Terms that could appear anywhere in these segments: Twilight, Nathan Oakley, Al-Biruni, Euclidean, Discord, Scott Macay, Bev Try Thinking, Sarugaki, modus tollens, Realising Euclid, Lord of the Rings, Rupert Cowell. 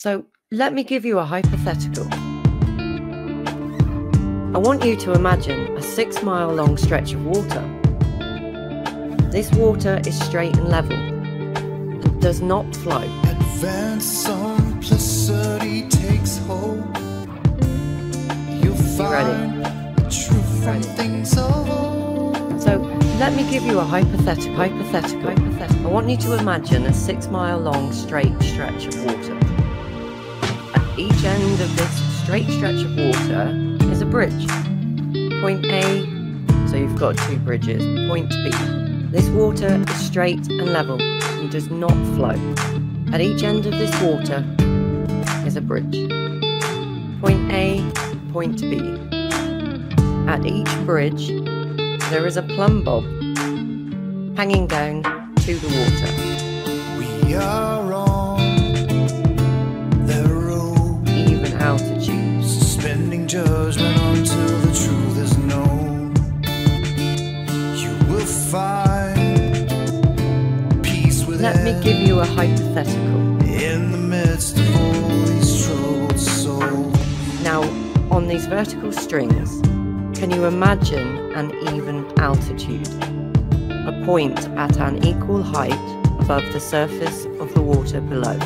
So let me give you a hypothetical. I want you to imagine a 6 mile long stretch of water. This water is straight and level and does not flow. You ready? So let me give you a hypothetical. I want you to imagine a 6 mile long straight stretch of water. At each end of this straight stretch of water is a bridge. Point A, so you've got two bridges. Point B, this water is straight and level and does not flow. At each end of this water is a bridge. Point A, point B. At each bridge, there is a plumb bob hanging down to the water. We are on the road. Even altitude. Suspending judgment until the truth is known. You will find peace with Let me give you a hypothetical. In the midst of all these troubled souls. Now, on these vertical strings, can you imagine an even altitude, a point at an equal height above the surface of the water below?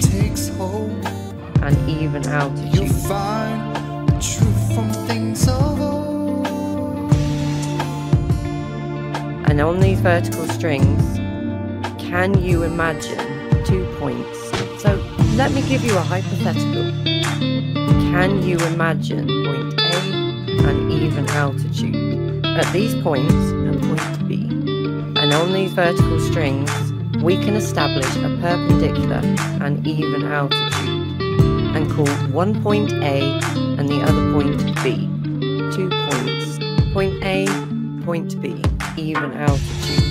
Takes hold. An even altitude. You'll find the truth from things of old. And on these vertical strings, can you imagine 2 points? So let me give you a hypothetical. Can you imagine point an even altitude? At these points and point B, and on these vertical strings, we can establish a perpendicular and even altitude and call one point A and the other point B. 2 points. Point A, point B, even altitude.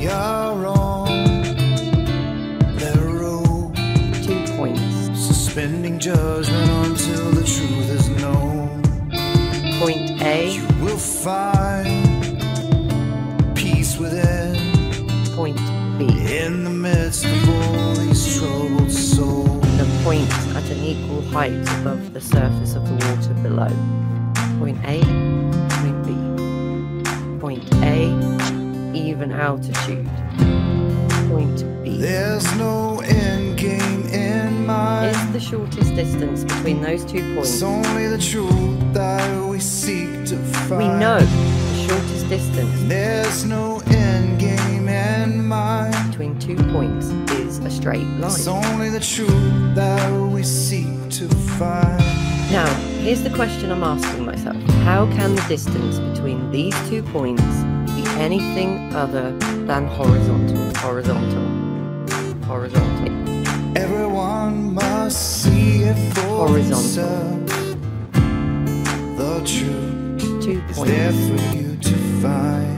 We are on the road. 2 points. Suspending judgment until the truth is known. Point A, you will find peace within. Point B, in the midst of all these troubled souls. The point at an equal height above the surface of the water below. Point A, point B. Point A, even altitude. Point B. There's no end game in mind. Is the shortest distance between those 2 points. It's only the truth that we seek to find. We know the shortest distance. There's no end game in mind. Between 2 points is a straight line. It's only the truth that we seek to find. Now, here's the question I'm asking myself. How can the distance between these 2 points be anything other than horizontal? Everyone must see it for themselves. The truth 2 points. Is there for you to find.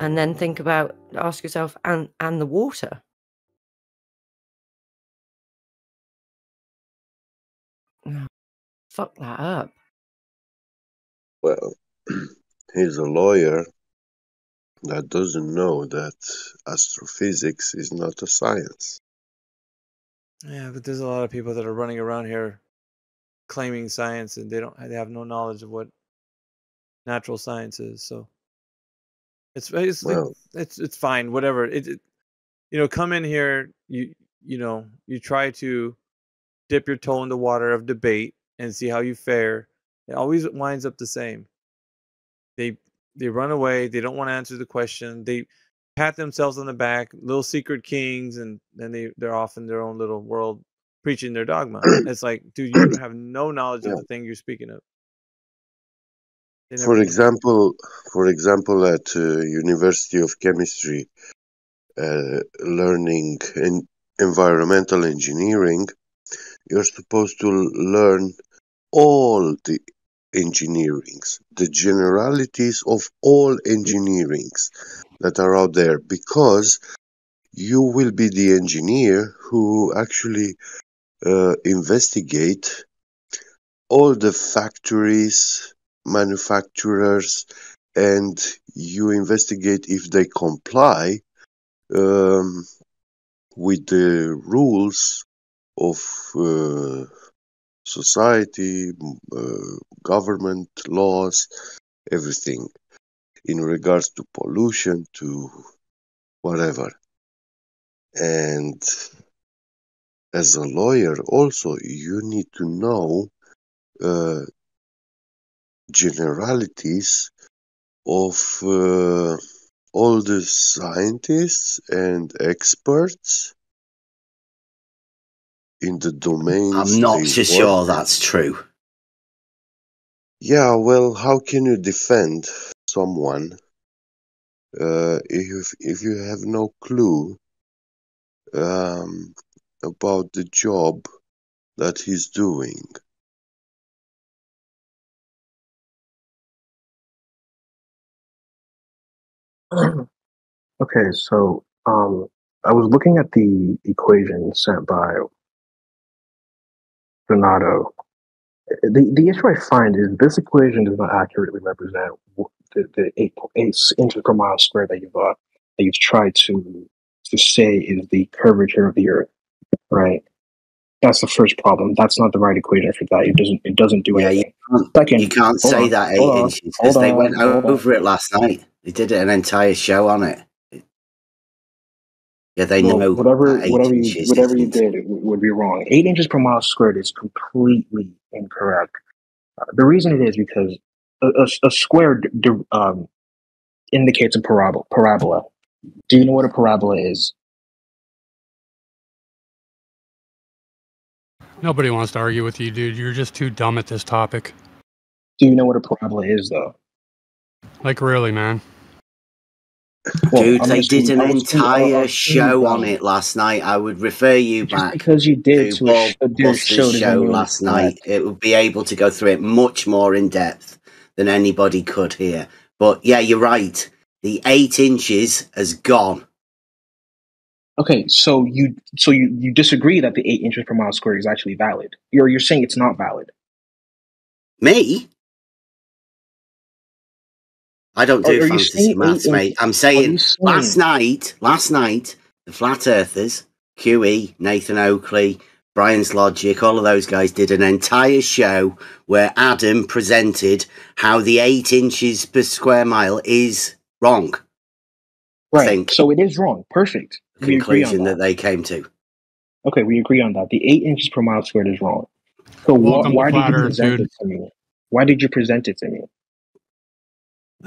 And then think about, ask yourself, and the water. No, fuck that up. Well, he's a lawyer that doesn't know that astrophysics is not a science. Yeah, but there's a lot of people that are running around here claiming science, and they have no knowledge of what natural science is. So it's fine, whatever. It you know, come in here, you try to dip your toe in the water of debate and see how you fare. It always winds up the same. They run away. They don't want to answer the question. They pat themselves on the back, little secret kings, and then they're off in their own little world preaching their dogma. It's like, dude, you have no knowledge of the thing you're speaking of. For example, at University of Chemistry, learning in environmental engineering, you're supposed to learn all the engineerings, the generalities of all engineerings that are out there, because you will be the engineer who actually investigate all the factories, manufacturers, and you investigate if they comply with the rules of society, government, laws, everything, in regards to pollution, to whatever. And as a lawyer also, you need to know generalities of all the scientists and experts in the domain. I'm not so sure that's true. Yeah, well, how can you defend someone if you have no clue about the job that he's doing? Okay, so I was looking at the equation sent by Donato. The issue I find is this equation does not accurately represent the 8 inches per mile squared that you've tried to say is the curvature of the Earth, right? That's the first problem. That's not the right equation for that. It doesn't do anything. Second, you can't say that 8 inches because they went over it last night. They did an entire show on it. Yeah, they know whatever you did it would be wrong. 8 inches per mile squared is completely incorrect. The reason it is because a square indicates a parabola. Do you know what a parabola is? Nobody wants to argue with you, dude. You're just too dumb at this topic. Do you know what a parabola is, though? Like, really, man? Well, dude, they did an entire show on it last night. I would refer you back because you did to the show last night. It would be able to go through it much more in depth than anybody could here. But yeah, you're right. The 8 inches has gone. Okay, so you disagree that the 8 inches per mile squared is actually valid. You're saying it's not valid. Me? I don't do fantasy maths, mate. I'm saying last night, the Flat Earthers, QE, Nathan Oakley, Brian's Logic, all of those guys did an entire show where Adam presented how the 8 inches per square mile is wrong. Right, so it is wrong. Perfect. Conclusion that they came to. Okay, we agree on that. The 8 inches per mile squared is wrong. So why did you present it to me? Why did you present it to me?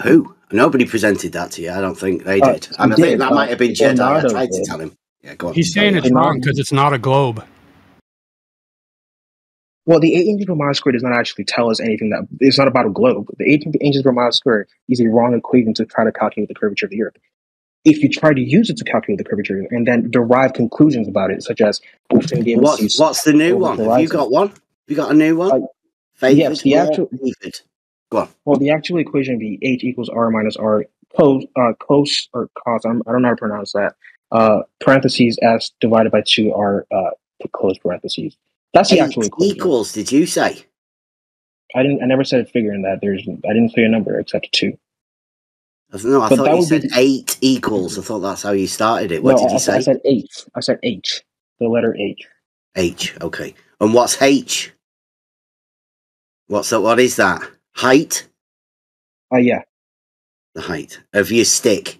Who? Nobody presented that to you. I don't think they did. I think that might have been Jedi. I tried to tell him. Yeah, go on. He's saying it's wrong because it's not a globe. Well, the 8 inches per mile squared does not actually tell us anything. That it's not about a globe. The 8 inches per mile squared is a wrong equation to try to calculate the curvature of the Earth. If you try to use it to calculate the curvature and then derive conclusions about it, such as what's the new one? Have you got one? Have you got a new one? Yes, the actual. Well, the actual equation would be h equals r minus r cos or cos. I don't know how to pronounce that. Parentheses s divided by 2r close parentheses. That's the actual equation. Equals? Did you say? I never said a figure in that. I didn't say a number except 2. No, I thought you said 8 equals. I thought that's how you started it. What did you say? I said h. I said h. The letter h. H. Okay. And what's h? What's that? What is that? Height? Yeah. The height of your stick.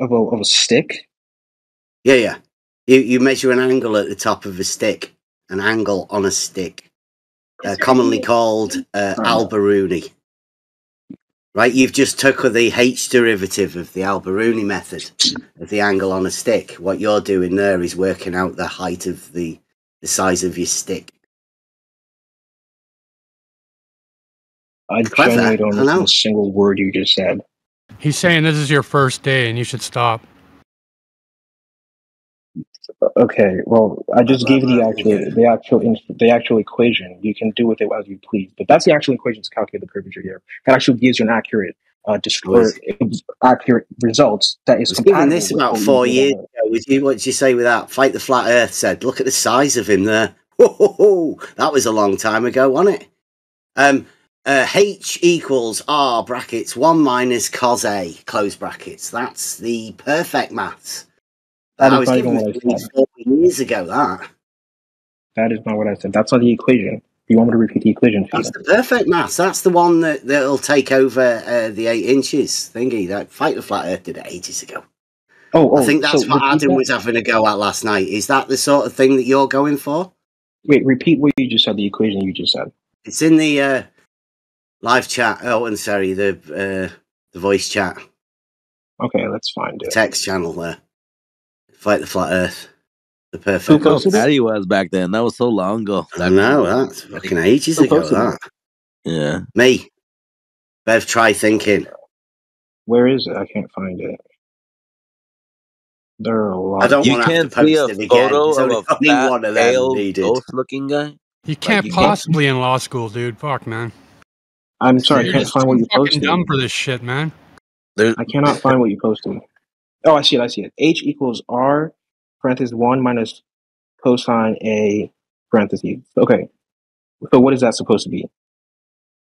Of a stick? Yeah, yeah. You measure an angle at the top of a stick. An angle on a stick. Commonly called Al-Biruni. Right? You've just took the H derivative of the Al-Biruni method of the angle on a stick. What you're doing there is working out the height of the size of your stick. I genuinely don't know a single word you just said. He's saying this is your first day and you should stop. Okay, well, I just gave you the actual equation. You can do with it as you please, but that's the actual equation to calculate the curvature here. That actually gives you an accurate, accurate results. That is. And this about 4 years ago. What did you say with that? Fight the Flat Earth said. Look at the size of him there. That was a long time ago, wasn't it? H equals R brackets 1 minus cos A, close brackets. That's the perfect maths. That I was given this 4 years ago, that. That is not what I said. That's not the equation. You want me to repeat the equation? That's the perfect maths. That's the one that'll take over the 8 inches thingy. That Fight the Flat Earth did it ages ago. Oh, I think that's so what Adam was having a go at last night. Is that the sort of thing that you're going for? Wait, repeat what you just said, the equation you just said. It's in the live chat. Oh, and sorry, the voice chat. Okay, let's find it. Text channel there. Fight the Flat Earth. The perfect. How daddy was back then. That was so long ago. I know, that's fucking ages ago, that. Yeah. Me. Bev Try Thinking. Where is it? I can't find it. There are a lot. I don't want to post it again. There's only one of them needed. Looking guy? You can't possibly in law school, dude. Fuck, man. I'm sorry, I can't find what you posted. Dumb for this shit, man. I cannot find what you posted. Oh, I see it. I see it. H equals R parentheses 1 minus cosine A parentheses. Okay. So what is that supposed to be?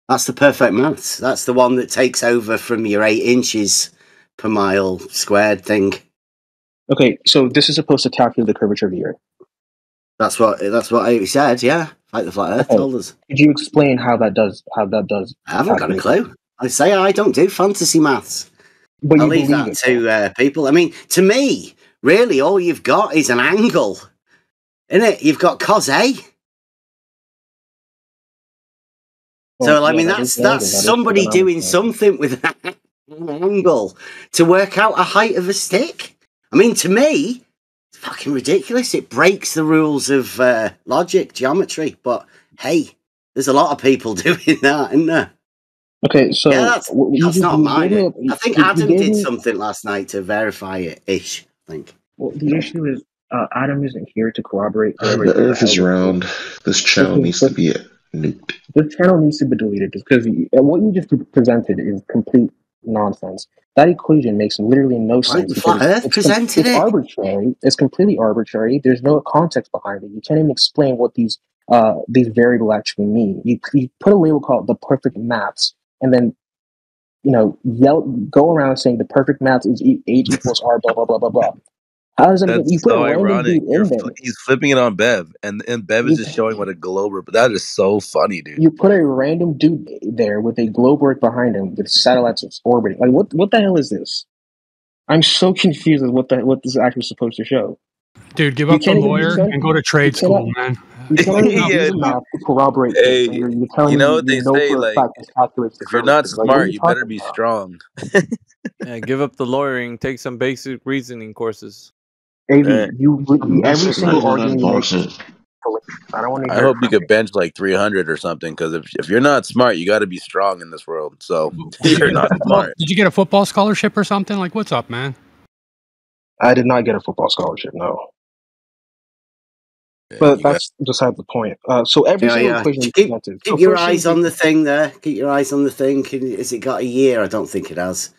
That's the perfect maths. That's the one that takes over from your 8 inches per mile squared thing. Okay, so this is supposed to calculate the curvature of the Earth. That's what I said. Yeah, like the flat Earth told us. Could you explain how that does? How that does? I haven't got a clue. I say I don't do fantasy maths. But I'll leave that to people. I mean, to me, really, all you've got is an angle, isn't it? You've got cos A. Well, so I mean, that's somebody doing something with an angle to work out a height of a stick. I mean, to me, it's fucking ridiculous. It breaks the rules of logic, geometry. But hey, there's a lot of people doing that, isn't there? Okay, so yeah, that's not mine. I think Adam did something last night to verify it, ish. I think. Well, the issue is Adam isn't here to corroborate. The Earth is round. This channel needs to be nuked. This channel needs to be deleted because what you just presented is complete nonsense. That equation makes literally no sense. Flat Earth presented it. Arbitrary. It's completely arbitrary. There's no context behind it. You can't even explain what these variables actually mean. You put a label called the perfect maths, and then go around saying the perfect maths is H equals R blah blah blah blah blah. How does that mean? You put so a ironic. He's flipping it on Bev, and Bev is just showing what a globe. But that is so funny, dude. You put a random dude there with a globe right behind him with satellites orbiting. Like, what the hell is this? I'm so confused with what this is actually supposed to show. Dude, give up the lawyer and go to trade school, man. You can't use math to corroborate. Hey, you know what they say, like, if you're not smart, you better be strong. Yeah, give up the lawyering. Take some basic reasoning courses. Every single argument. I hope you could bench like 300 or something, because if you're not smart, you got to be strong in this world. So you're not smart. Did you get a football scholarship or something? Like, what's up, man? I did not get a football scholarship, no. Yeah, but that's beside the point. So every single equation you presented. Keep your eyes on the thing there. Keep your eyes on the thing. Has it got a year? I don't think it has.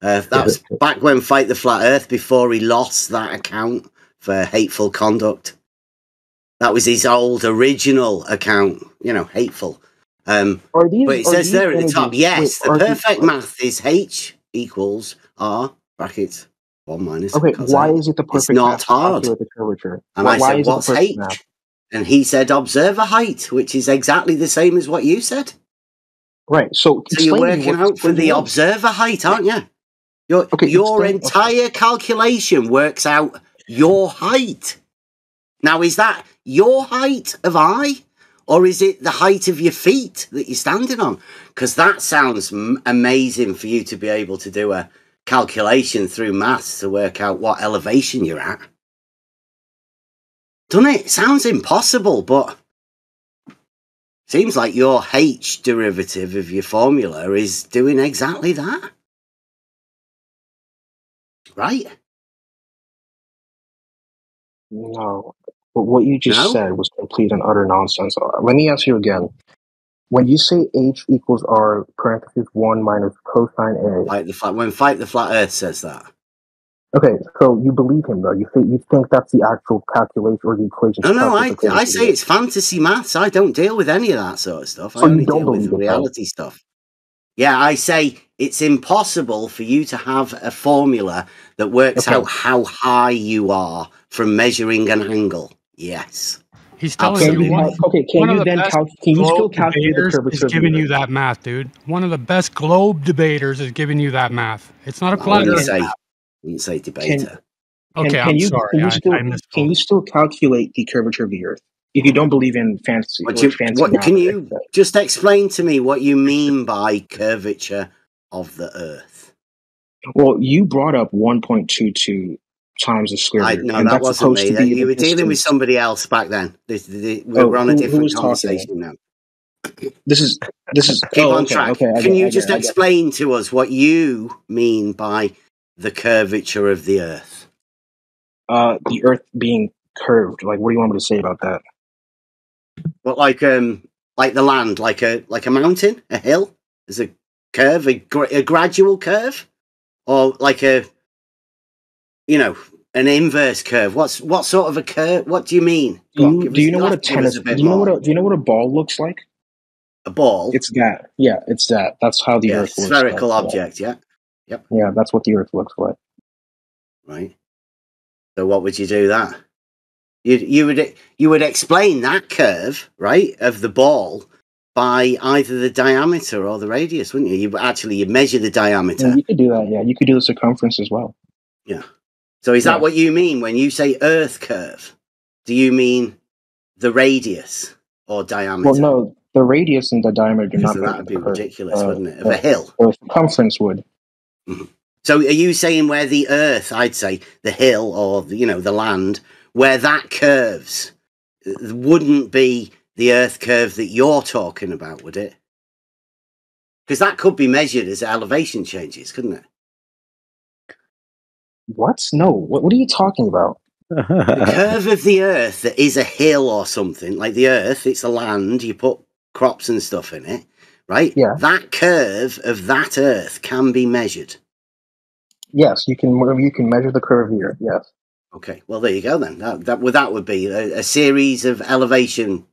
That was back when Fight the Flat Earth, before he lost that account for hateful conduct. That was his old original account, hateful. But it says there at the top, yes, the perfect math is H equals R brackets 1 minus. Okay, why is it the perfect math? It's not hard. And I said, what's H? And he said, observe a height, which is exactly the same as what you said. Right, so you're working out for the observer height, aren't you? Your entire calculation works out your height. Now, is that your height of I, or is it the height of your feet that you're standing on? Because that sounds amazing for you to be able to do a calculation through maths to work out what elevation you're at. Doesn't it? Sounds impossible, but seems like your H derivative of your formula is doing exactly that. Right? No, but what you just said was complete and utter nonsense. Let me ask you again. When you say H equals R parentheses 1 minus cosine A. When Fight the Flat Earth says that. Okay, so you believe him, though. You think that's the actual calculation or the equation. No, I say it's fantasy maths. I don't deal with any of that sort of stuff. So I only deal with reality stuff. Yeah, I say it's impossible for you to have a formula that works out how high you are from measuring an angle. Yes. He's telling you one of the best globe debaters is giving you that math, dude. One of the best globe debaters is giving you that math. It's not a clever math. You say debater. Can you still calculate the curvature of the Earth if you don't believe in fantasy? Can you just explain to me what you mean by curvature of the Earth? Well, you brought up 1.22 times the square root. No, that wasn't me. You were dealing with somebody else back then. We're on a different conversation now. This is keep on track. Can you just explain to us what you mean by the curvature of the Earth? The Earth being curved. Like, what do you want me to say about that? Well, like the land, like a mountain, a hill, is a curve, a gradual curve, or like a, you know, an inverse curve. What sort of a curve? What do you mean? Do you know what a ball looks like? A ball. It's that. Yeah, it's that. That's how the Earth looks. Spherical object. Yeah. Yep. Yeah, that's what the Earth looks like. Right. So what would you do that? You would explain that curve, right, of the ball by either the diameter or the radius, wouldn't you? You measure the diameter. Yeah, you could do that, yeah. You could do the circumference as well. Yeah. So is that what you mean when you say Earth curve? Do you mean the radius or diameter? Well, no, the radius and the diameter do not. So that would be ridiculous, wouldn't it? Of a hill. Or circumference would. So are you saying where the Earth, I'd say the hill or, you know, the land, where that curves wouldn't be the Earth curve that you're talking about, would it? Because that could be measured as elevation changes, couldn't it? What? No. What are you talking about? The curve of the Earth that is a hill or something, like the Earth, it's a land, you put crops and stuff in it. Right? Yeah. That curve of that Earth can be measured. Yes, you can measure the curve of the Earth, yes. Okay, well, there you go then. That would be a series of elevation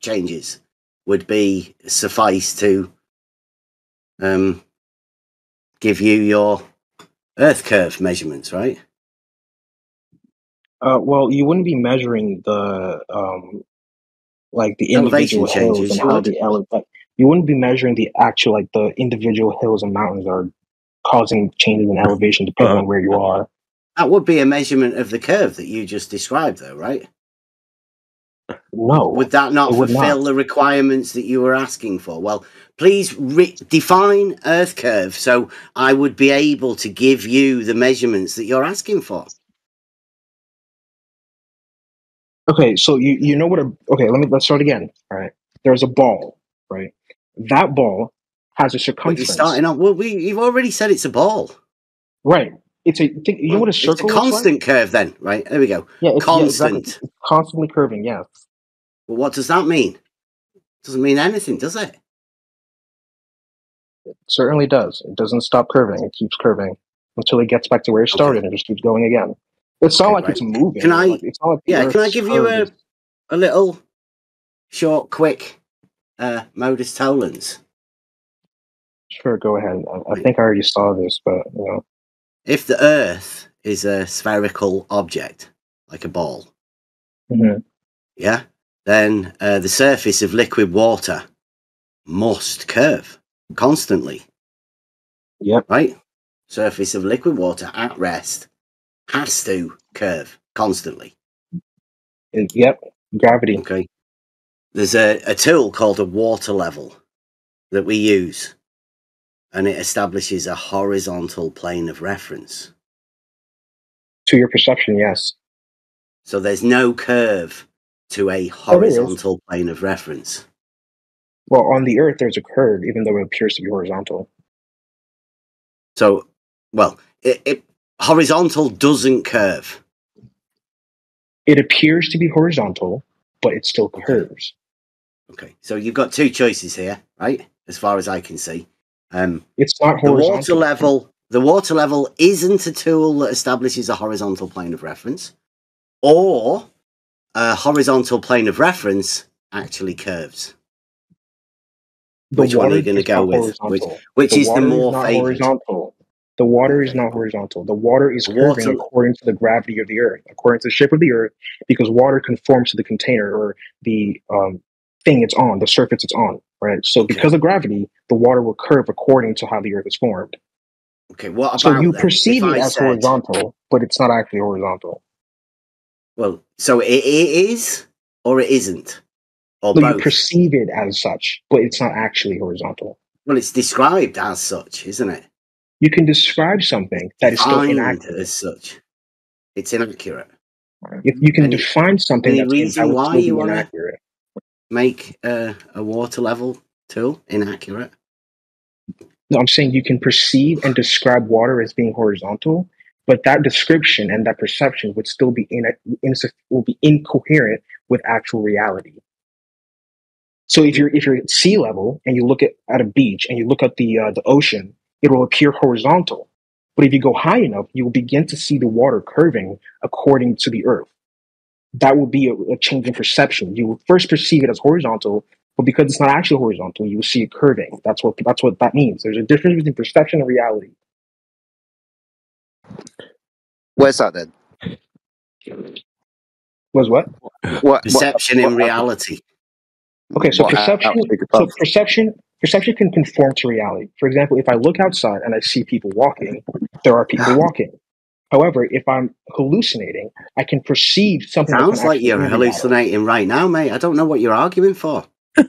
changes would be suffice to give you your Earth curve measurements, right? Well, you wouldn't be measuring the, like, the elevation changes. You wouldn't be measuring the actual, like, the individual hills and mountains are causing changes in elevation depending on where you are. That would be a measurement of the curve that you just described, though, right? No. Would that not fulfill the requirements that you were asking for? Well, please define Earth curve so I would be able to give you the measurements that you're asking for. Okay, so you know what a... Okay, let's start again. All right. There's a ball, right? That ball has a circumference. You're starting on, well, you've already said it's a ball. Right. It's a you know what a circle is? It's a constant curve then, right? There we go. Yeah, it's constant. Yeah, exactly. It's constantly curving, yes. Well, what does that mean? It doesn't mean anything, does it? It certainly does. It doesn't stop curving. It keeps curving until it gets back to where it started and it just keeps going again. It's not like it's moving. Can I, it's not like can I give you a little short, quick modus tollens? Sure, go ahead. I think I already saw this, but you know, if the Earth is a spherical object, like a ball, then the surface of liquid water must curve constantly. Yep. Right. Surface of liquid water at rest has to curve constantly. Yep. Gravity. Okay. There's a tool called a water level that we use, and it establishes a horizontal plane of reference. To your perception, yes. So there's no curve to a horizontal plane of reference. Well, on the Earth, there's a curve, even though it appears to be horizontal. So, well, horizontal doesn't curve. It appears to be horizontal, but it still curves. Okay, so you've got two choices here, right? As far as I can see, it's not horizontal. The water level the water level isn't a tool that establishes a horizontal plane of reference, or a horizontal plane of reference actually curves. Which one are you going to go with? Which is the more favored? The water is not horizontal. The water is curving according to the gravity of the earth, according to the shape of the earth, because water conforms to the container or the thing it's on, the surface it's on, right? So because of gravity, the water will curve according to how the earth is formed. Okay, what about so you perceive it as horizontal, but it's not actually horizontal. Well, so it is or it isn't? Or both? You perceive it as such, but it's not actually horizontal. Well, it's described as such, isn't it? You can describe something that is still inaccurate as such. It's inaccurate. If you can define something that's reason why you want to make a water level tool inaccurate. No, I'm saying you can perceive and describe water as being horizontal, but that description and that perception would still be incoherent with actual reality. So if you're at sea level and you look at a beach and you look at the ocean, it will appear horizontal. But if you go high enough, you will begin to see the water curving according to the earth. That will be a change in perception. You will first perceive it as horizontal, but because it's not actually horizontal, you will see it curving. That's what that means. There's a difference between perception and reality. Where's that then? Where's what? Perception and reality. Okay, so perception can conform to reality. For example, if I look outside and I see people walking, there are people walking. However, if I'm hallucinating, I can perceive something. Sounds like you're hallucinating right now, mate. I don't know what you're arguing for. Do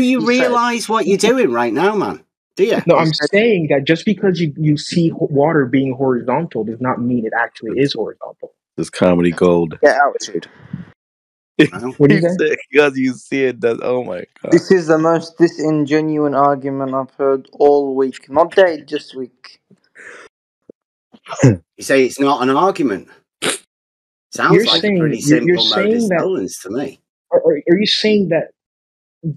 you realize what you're doing right now, man? Do you? No, I'm saying that just because you see water being horizontal does not mean it actually is horizontal. This comedy gold. Yeah, altitude. What do you think? Because you see it, does oh my god! This is the most disingenuous argument I've heard all week. Not day, just week. You say it's not an argument. Sounds like a pretty simple modus tollens to me. Are you saying that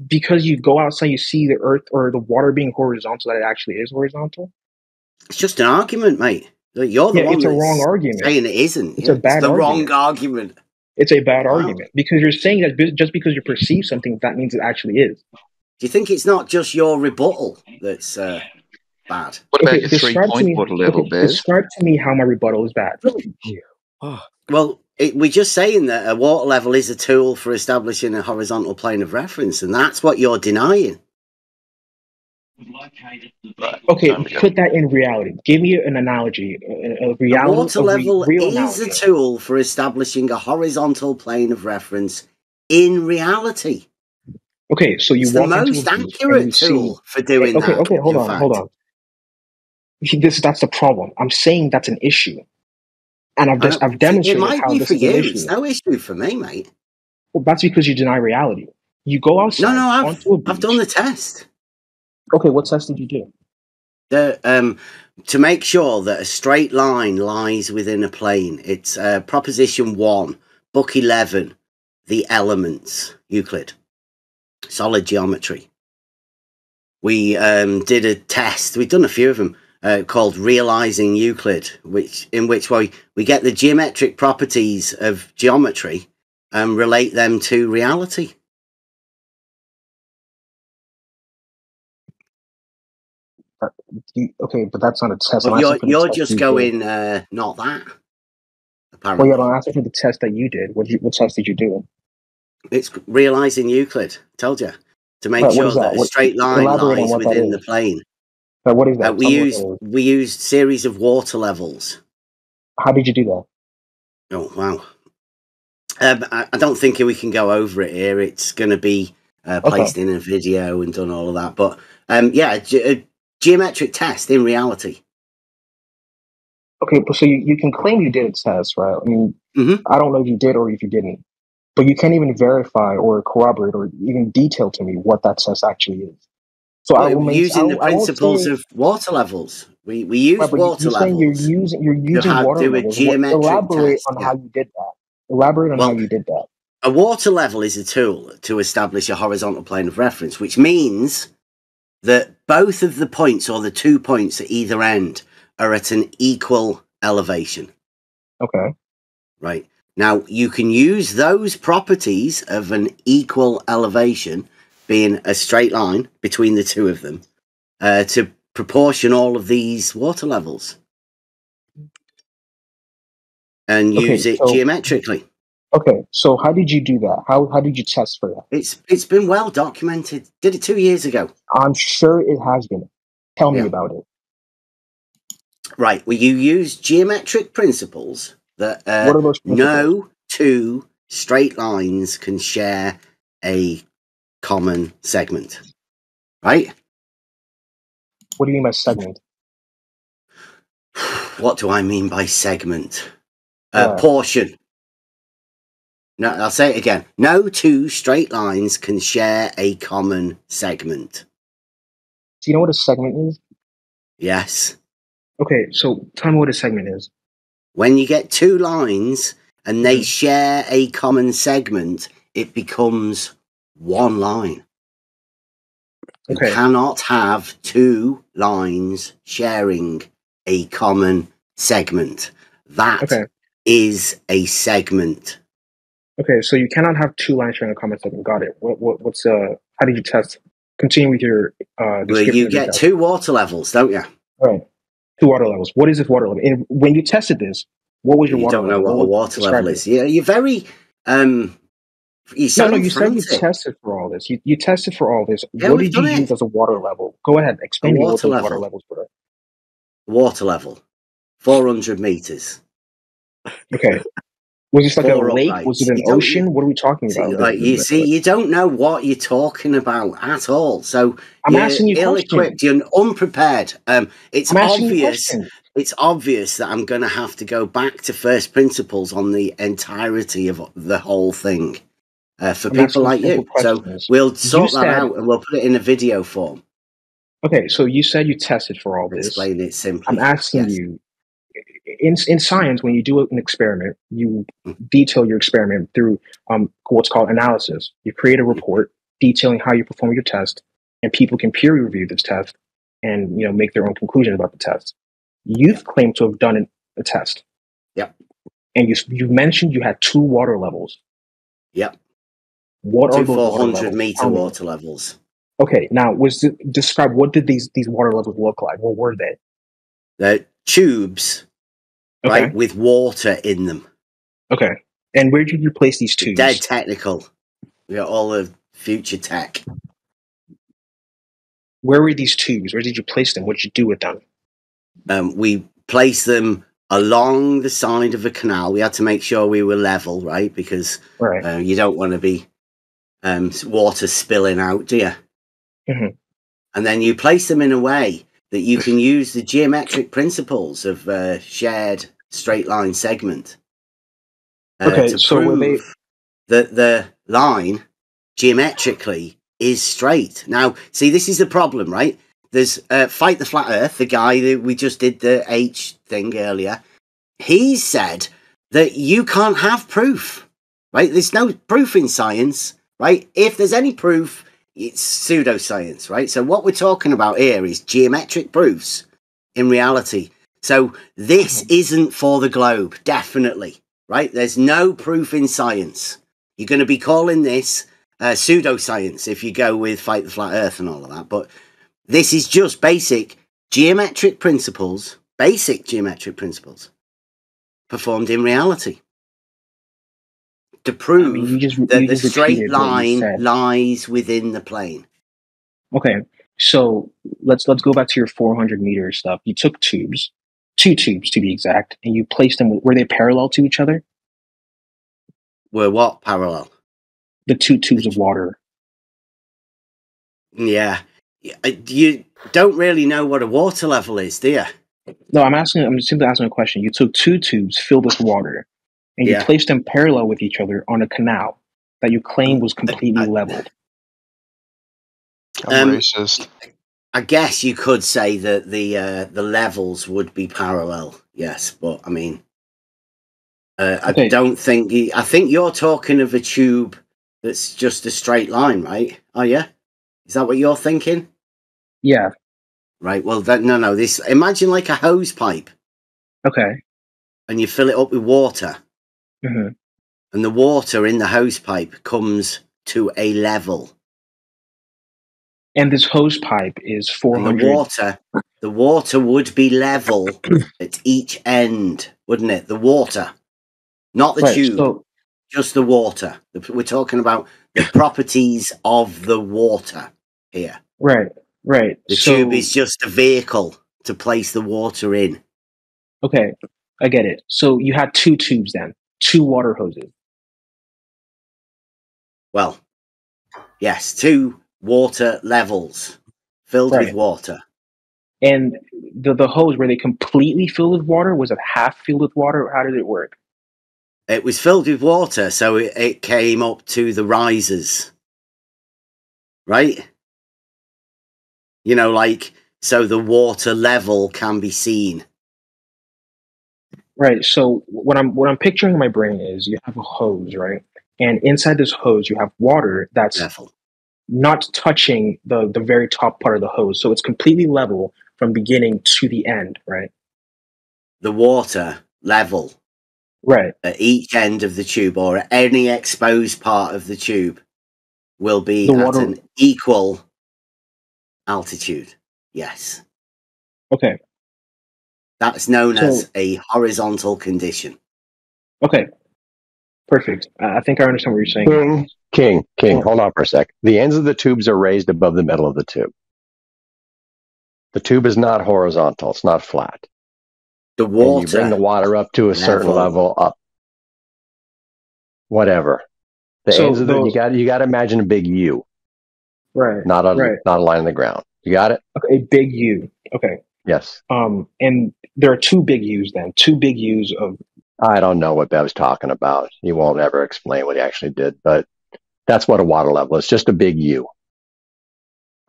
because you go outside, you see the earth or the water being horizontal, that it actually is horizontal? It's just an argument, mate. You're the one. It's a wrong argument. Saying it isn't. It's a bad argument. It's the wrong argument. It's a bad argument because you're saying that just because you perceive something, that means it actually is. Do you think it's not just your rebuttal that's bad? What about your 3-point water level, Bev? Describe to me how my rebuttal is bad. Well, we're just saying that a water level is a tool for establishing a horizontal plane of reference, and that's what you're denying. Okay, put that in reality. Give me an analogy. A water level is a tool for establishing a horizontal plane of reference in reality. Okay, so you want the most accurate tool for doing that. Okay, hold on. That's the problem. I'm saying that's an issue, and I've demonstrated how this is an issue. It might be for you. It's no issue for me, mate. Well, that's because you deny reality. You go outside. No, I've done the test. Okay, what test did you do? To make sure that a straight line lies within a plane. It's Proposition 1, Book 11, The Elements, Euclid, Solid Geometry. We did a test, we've done a few of them, called Realising Euclid, in which we get the geometric properties of geometry and relate them to reality. Okay, but that's not a test. Well, you're just going not that. Apparently. Well, yeah, I'm asking for the test that you did. What test did you do? It's Realising Euclid. Told you to make sure that a straight line lies within the plane. But what is that? We used series of water levels. How did you do that? Oh wow! I don't think we can go over it here. It's going to be placed in a video and done all of that. But yeah. Geometric test in reality. Okay, so you can claim you did a test, right? I mean, I don't know if you did or if you didn't, but you can't even verify or corroborate or even detail to me what that test actually is. So using the principles of water levels, we use water levels. Elaborate on how you did that. A water level is a tool to establish a horizontal plane of reference, which means that both of the points, or the 2 points at either end, are at an equal elevation. Okay. Right. Now, you can use those properties of an equal elevation, being a straight line between the two of them, to proportion all of these water levels. And use it geometrically. Okay, so how did you do that? How did you test for that? It's been well documented. Did it 2 years ago. I'm sure it has been. Tell me about it. Right, well, you use geometric principles that no two straight lines can share a common segment, right? What do you mean by segment? What do I mean by segment? Portion. No, I'll say it again. No two straight lines can share a common segment. Do you know what a segment is? Yes. Okay, so tell me what a segment is. When you get two lines and they share a common segment, it becomes one line. Okay. You cannot have two lines sharing a common segment. That is a segment. Okay, so you cannot have two lines sharing a common segment. Got it. What's how did you test? Continue with your description. Well, you get two water levels, don't you? Right. Two water levels. What is this water level? And when you tested this, what was your water level? You don't know what a water level is. Yeah, you're very you said you tested for all this. You tested for all this. Yeah, what did you use as a water level? Go ahead, explain what the water levels were. Water level. 400 meters. Okay. Was this like a lake? Right. Was it an ocean? What are we talking about? Like, you see, you don't know what you're talking about at all. So I'm asking you ill-equipped, you're unprepared. It's obvious that I'm going to have to go back to first principles on the entirety of the whole thing for people like you. So we'll sort that out and we'll put it in a video form. Okay, so you said you tested for all this. Explain it simply. I'm asking you. In science, when you do an experiment, you detail your experiment through what's called analysis. You create a report detailing how you perform your test, and people can peer review this test and make their own conclusions about the test. You've claimed to have done a test. Yep. And you mentioned you had two water levels. Yep. What are those 400-meter water levels? Okay. Now, describe what did these water levels look like? What were they? They're tubes. Okay. Right, with water in them. Okay. And where did you place these tubes? Dead technical. We got all the future tech. Where were these tubes? Where did you place them? What did you do with them? We placed them along the side of a canal. We had to make sure we were level, right? Because you don't want to be water spilling out, do you? Mm-hmm. And then you place them in a way that you can use the geometric principles of shared straight line segment to prove that the line geometrically is straight. Now, see, this is the problem, right? There's Fight the Flat Earth, the guy that we just did the H thing earlier. He said that you can't have proof, right? There's no proof in science, right? If there's any proof, it's pseudoscience, right? So what we're talking about here is geometric proofs in reality. So this isn't for the globe, definitely, right? There's no proof in science. You're going to be calling this pseudoscience if you go with Fight the Flat Earth and all of that. But this is just basic geometric principles performed in reality, to prove that the straight line lies within the plane. Okay, so let's go back to your 400-meter stuff. You took tubes, two tubes to be exact, and you placed them. Were they parallel to each other? Were what parallel? The two tubes of water. Yeah. You don't really know what a water level is, do you? No, I'm simply asking a question. You took two tubes filled with water, and you placed them parallel with each other on a canal that you claim was completely leveled. Racist. I guess you could say that the levels would be parallel, yes, but I mean, I don't think. I think you're talking of a tube that's just a straight line, right? Oh yeah, is that what you're thinking? Yeah. Right. Well, that, no. This, imagine like a hose pipe. Okay. And you fill it up with water. Mm-hmm. And the water in the hose pipe comes to a level. And this hose pipe is 400. The water would be level at each end, wouldn't it? The water, not the tube, so just the water. We're talking about the properties of the water here. Right, right. The tube is just a vehicle to place the water in. Okay, I get it. So you had two tubes then, two water hoses. Well, yes, two water levels filled with water. And the hose, were they completely filled with water? Was it half filled with water? How did it work? It was filled with water, so it came up to the risers. Right? You know, like, so the water level can be seen. Right, so what I'm picturing in my brain is you have a hose, right? And inside this hose, you have water that's not touching the very top part of the hose. So it's completely level from beginning to the end, right? The water level. Right. At each end of the tube or at any exposed part of the tube will be at an equal altitude. Yes. Okay. That's known as a horizontal condition. Okay. Perfect. I think I understand what you're saying. King, hold on for a sec. The ends of the tubes are raised above the middle of the tube. The tube is not horizontal. It's not flat. The water. And you bring the water up to a certain level up. Whatever. The ends of the, you got to imagine a big U. Right. Not a line in the ground. You got it? Okay, a big U. Okay. Yes. And there are two big U's then. Two big U's of. I don't know what Bev's talking about. He won't ever explain what he actually did, but that's what a water level is, just a big U.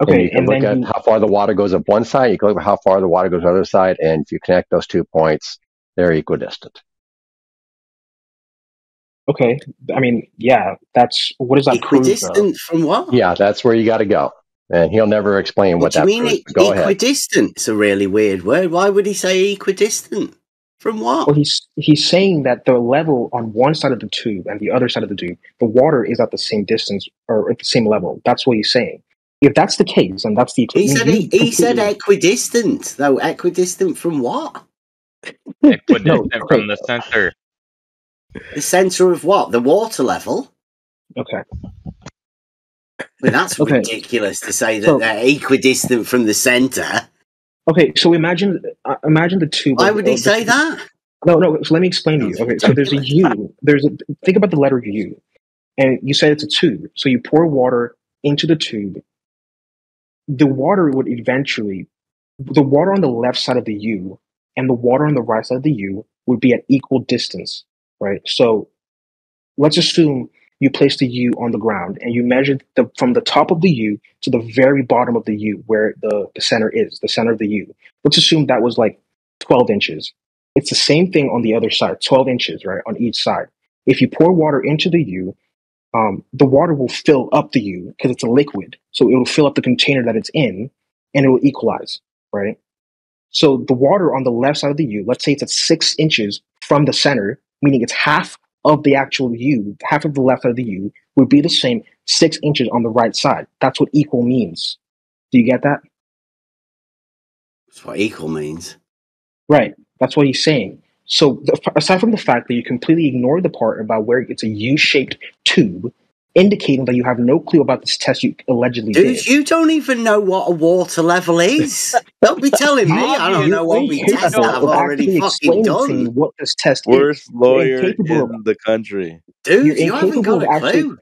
Okay. And you can look at how far the water goes up one side, you can look at how far the water goes the other side, and if you connect those 2 points, they're equidistant. Okay. I mean, yeah, that's, what does that prove? Equidistant from what? Yeah, that's where you got to go. And he'll never explain what that means. Go ahead. Equidistant is a really weird word. Why would he say equidistant? From what? Well, he's saying that the level on one side of the tube and the other side of the tube, the water is at the same distance or at the same level. That's what he's saying. If that's the case, and that's the he said equidistant, though. Equidistant from what? Equidistant from the center. The center of what? The water level? Okay. But that's ridiculous to say that they're equidistant from the center. Okay, so imagine the tube. Why would he say that? No. So let me explain to you. Okay, so there's a U. Think about the letter U, and you said it's a tube. So you pour water into the tube. The water would eventually, the water on the left side of the U and the water on the right side of the U would be at equal distance, right? So let's assume you place the U on the ground and you measure from the top of the U to the very bottom of the U where the center is, the center of the U. Let's assume that was like 12 inches. It's the same thing on the other side, 12 inches, right, on each side. If you pour water into the U, the water will fill up the U because it's a liquid. So it will fill up the container that it's in and it will equalize, right? So the water on the left side of the U, let's say it's at 6 inches from the center, meaning it's half of the actual U, half of the left of the U, would be the same 6 inches on the right side. That's what equal means. Do you get that? That's what equal means. Right. That's what he's saying. So aside from the fact that you completely ignore the part about where it's a U-shaped tube, indicating that you have no clue about this test you allegedly did. Dude, you don't even know what a water level is. Don't be telling me I don't know what we test that I've already fucking done. What this test worst is. Lawyer in the country. Dude, you haven't got a clue.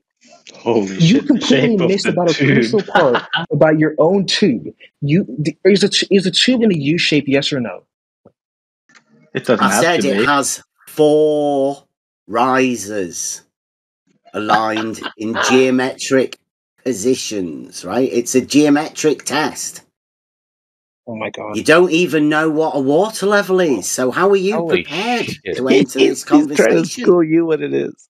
Holy shit, you completely missed about a crucial part about your own tube. Is the tube in a U shape, yes or no? It doesn't have to be. I said it has 4 risers. Aligned in geometric positions, right? It's a geometric test. Oh my God. You don't even know what a water level is. So how are you prepared to enter this conversation? He's trying to school you what it is.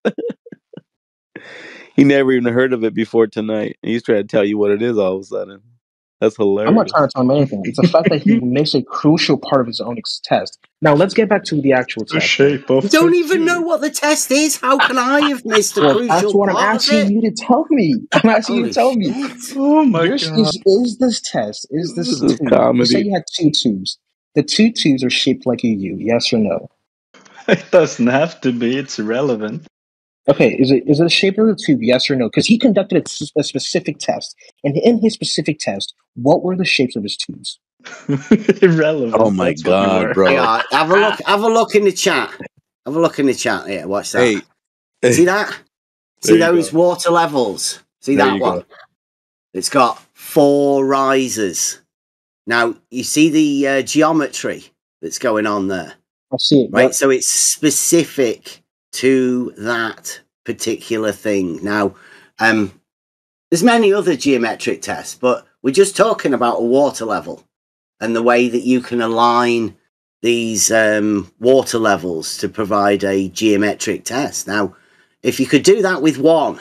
He never even heard of it before tonight. He's trying to tell you what it is all of a sudden. That's hilarious. I'm not trying to tell him anything. It's the fact that he makes a crucial part of his own test. Now, let's get back to the actual test. The shape of don't even know what the test is. How can I have missed a crucial part? That's what I'm asking you to tell me. I'm asking you to tell me. Oh, my God. Is this test? Is this a tube? Comedy. You say you had two tubes. The two tubes are shaped like a U, yes or no? It doesn't have to be. It's irrelevant. Okay, is it a shape of the tube, yes or no? Because he conducted a specific test, and in his specific test, what were the shapes of his tubes? Irrelevant. Oh my God, bro! Yeah, have a look in the chat. Have a look in the chat. Yeah, watch that. Hey. See that? See those water levels? See that one? Go. It's got four rises. Now you see the geometry that's going on there. I see it. Right, so it's specific to that particular thing. Now, there's many other geometric tests, but we're just talking about a water level and the way that you can align these water levels to provide a geometric test. Now, if you could do that with one,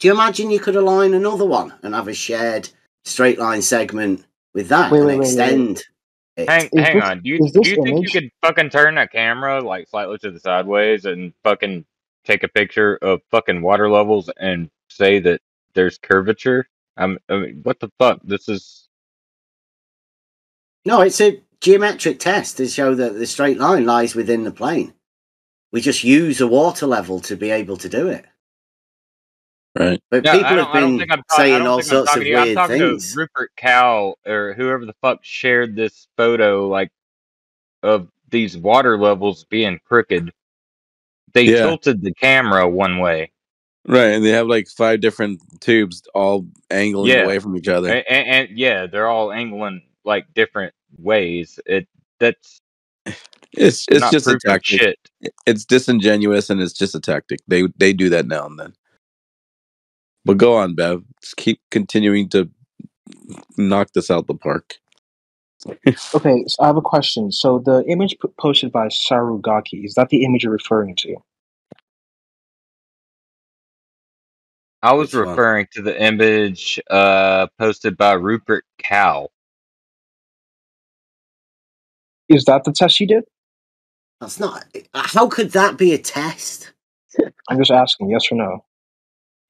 do you imagine you could align another one and have a shared straight line segment with that extend? Hang on. Do you think you could fucking turn a camera like slightly to the sideways and fucking take a picture of fucking water levels and say that there's curvature? I mean, what the fuck? This is no. It's a geometric test to show that the straight line lies within the plane. We just use a water level to be able to do it. Right. But no, people have been saying all sorts of weird things. To Rupert Cowell or whoever the fuck shared this photo, like, of these water levels being crooked. They tilted the camera one way. Right, and they have like 5 different tubes all angling away from each other. And yeah, they're all angling like different ways. It's just a tactic. Shit. It's disingenuous and it's just a tactic. They do that now and then. But go on, Bev. Just keep continuing to knock this out the park. Okay, so I have a question. So the image posted by Sarugaki, is that the image you're referring to? I was referring to the image posted by Rupert Cowell. Is that the test you did? That's not... How could that be a test? I'm just asking, yes or no?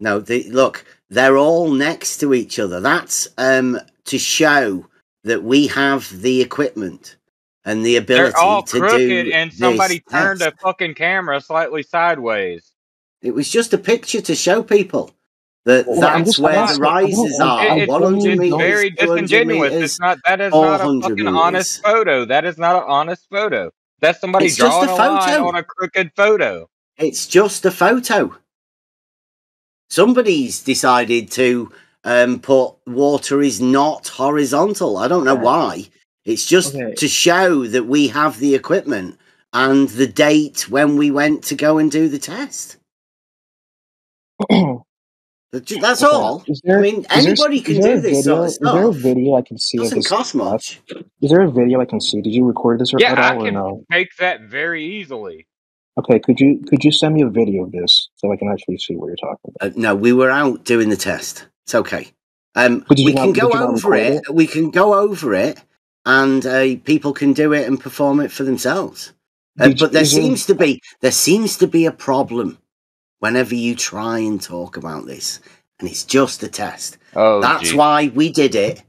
No, look, they're all next to each other. That's to show that we have the equipment and the ability to do. They're all crooked and somebody turned a fucking camera slightly sideways. It was just a picture to show people that that's where the rises are. It's very disingenuous. It's not. That is not a fucking honest photo. That is not an honest photo. That's somebody drawing a line on a crooked photo. It's just a photo. Somebody's decided to put water is not horizontal. I don't know why. It's just to show that we have the equipment and the date when we went to go and do the test. That's all. I mean, anybody can do this sort of stuff. Is there a video I can see? It doesn't cost much. Is there a video I can see? Did you record this at all or no? Yeah, I can make that very easily. Okay, could you send me a video of this so I can actually see what you're talking about? No, we were out doing the test. It's okay. We can go over it. We can go over it, and people can do it and perform it for themselves. But there seems to be a problem whenever you try and talk about this, and it's just a test. Oh, that's why we did it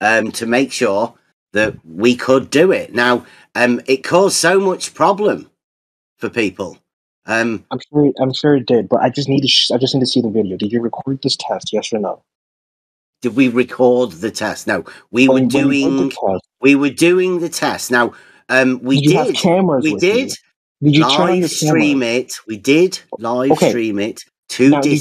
to make sure that we could do it. Now, it caused so much problem for people. I'm sure it did, but I just need to see the video. Did you record this test? Yes or no? Did we record the test? No, we were doing the test. Now, did you live stream it to Discord. Did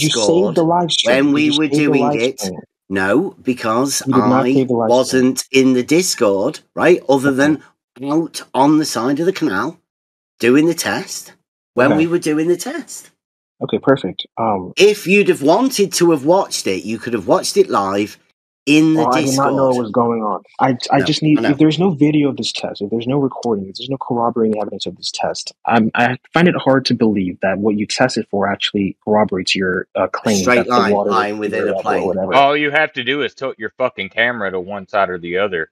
you save the live stream when we were doing it? No, because I wasn't in the Discord, right? Other than out on the side of the canal. Doing the test when we were doing the test. Okay, perfect. If you'd have wanted to have watched it, you could have watched it live in the Discord. I did not know what was going on. I just need, if there's no video of this test, if there's no recording, if there's no corroborating evidence of this test, I find it hard to believe that what you tested for actually corroborates your claim. Straight line within a plane. All you have to do is tilt your fucking camera to one side or the other.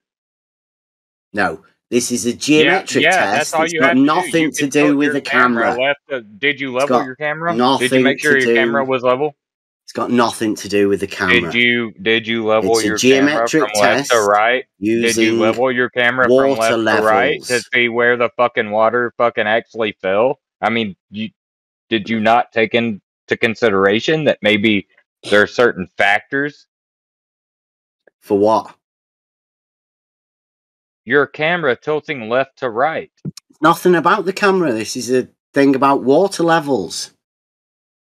No, this is a geometric test. That's all you have nothing to do with the camera. Did you level your camera? Did you make sure your camera was level? It's got nothing to do with the camera. Did you level your camera from left to right? Did you level your camera from left to right to see where the fucking water fucking actually fell? I mean, did you not take into consideration that maybe there are certain factors? For what? Your camera tilting left to right. Nothing about the camera. This is a thing about water levels.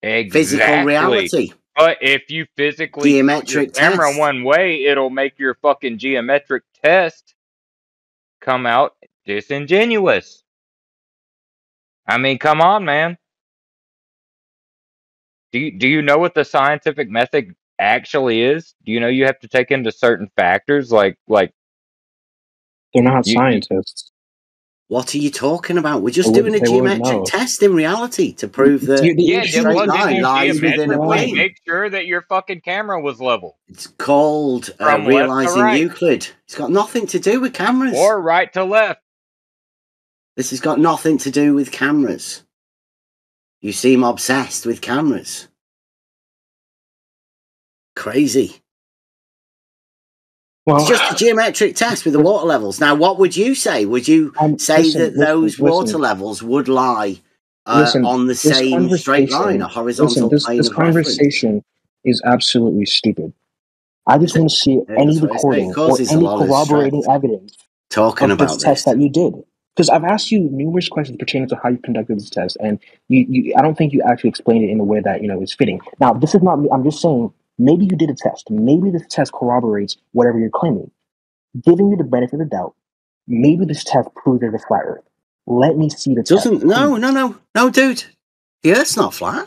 Exactly. Physical reality. But if you physically geometric put your camera one way, it'll make your fucking geometric test come out disingenuous. I mean, come on, man. Do you know what the scientific method actually is? Do you know you have to take into certain factors like they're not scientists. What are you talking about? We're just doing a geometric test in reality to prove that straight line lies within a plane. Make sure that your fucking camera was level. It's called Realising Euclid. It's got nothing to do with cameras. Or right to left. This has got nothing to do with cameras. You seem obsessed with cameras. Crazy. Well, it's just a geometric test with the water levels. Now, what would you say? Would you say that those water levels would lie on the same straight line, a horizontal plane? This conversation is absolutely stupid. I just want to see any recording or any corroborating evidence talking about this test that you did. Because I've asked you numerous questions pertaining to how you conducted this test, and I don't think you actually explained it in a way that is fitting. Now, this is not me. I'm just saying. Maybe you did a test. Maybe this test corroborates whatever you're claiming. Giving you the benefit of the doubt, maybe this test proves there's a flat Earth. Let me see the test. No, dude. The Earth's not flat.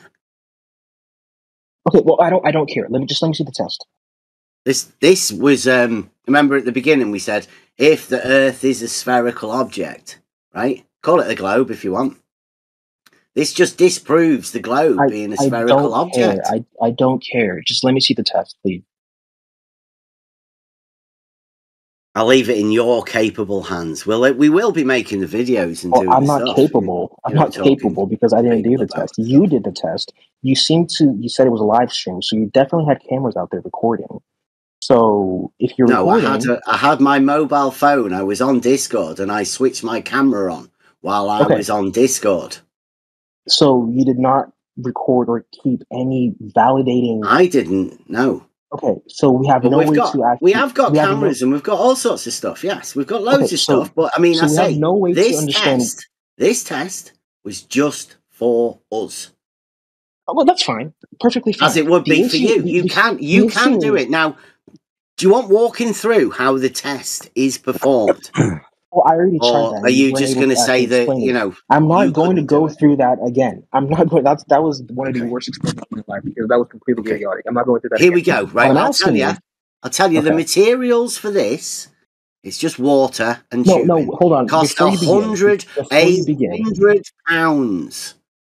Okay, well, I don't care. Let me see the test. This was remember at the beginning we said if the Earth is a spherical object, right? Call it a globe if you want. This just disproves the globe being a spherical object. I don't care. Just let me see the test, please. I'll leave it in your capable hands. We will be making the videos and doing stuff. I'm not capable. I'm not capable because I didn't do the test. You did the test. You seemed to. You said it was a live stream, so you definitely had cameras out there recording. So if you're recording, I had my mobile phone. I was on Discord and I switched my camera on while I was on Discord. So you did not record or keep any validating... I didn't, no. Okay, so we have no way to actually... We have got cameras and we've got all sorts of stuff, yes. We've got loads of stuff, but I mean, I say, this test was just for us. Oh, well, that's fine. Perfectly fine. As it would be for you. You can do it. Now, do you want walking through how the test is performed? Well, I already tried that. Are you just going to say that, I'm not going to go through that again. I'm not going. That was one of the worst experiences of my life because that was completely chaotic. I'm not going through that again. Here we go. Right. I'll tell you the materials for this. It's just water and tubing. No, hold on. Cost £100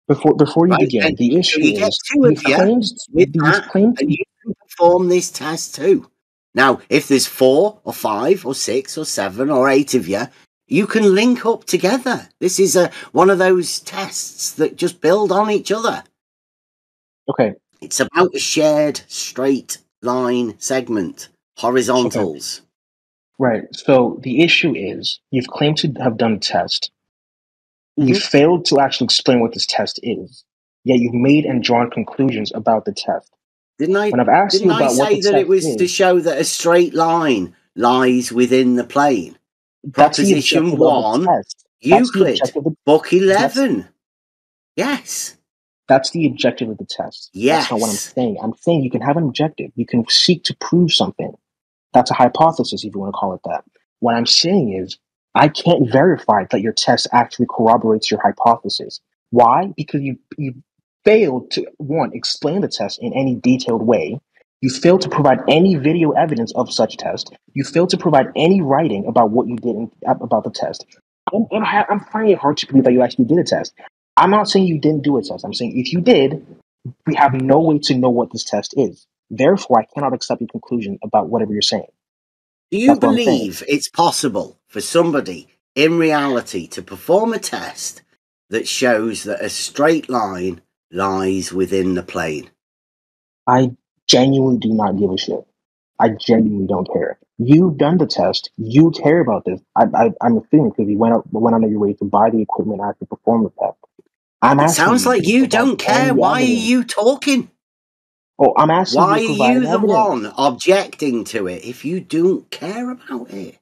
Before you begin, the issue is you can perform this test too. Now, if there's 4 or 5 or 6 or 7 or 8 of you, you can link up together. This is one of those tests that just build on each other. Okay. It's about a shared straight line segment, horizontals. Okay. Right. So the issue is you've claimed to have done a test. You failed to actually explain what this test is. Yet you've made and drawn conclusions about the test. Didn't I say that it was to show that a straight line lies within the plane? Proposition 1, Euclid, Book 11. Yes. That's the objective of the test. Yes. That's not what I'm saying. I'm saying you can have an objective. You can seek to prove something. That's a hypothesis, if you want to call it that. What I'm saying is I can't verify that your test actually corroborates your hypothesis. Why? Because you failed to, one, explain the test in any detailed way, You failed to provide any video evidence of such test. You failed to provide any writing about what you did about the test. I'm finding it hard to believe that you actually did a test. I'm not saying you didn't do a test. I'm saying if you did, we have no way to know what this test is. Therefore, I cannot accept your conclusion about whatever you're saying. Do you believe it's possible for somebody in reality to perform a test that shows that a straight line lies within the plane? I genuinely do not give a shit. I genuinely don't care. You've done the test. You care about this. I'm assuming because you went out of your way to buy the equipment after performing the test. It sounds like you don't care. Why are you talking? Oh, I'm asking. Why are you the one objecting to it if you don't care about it?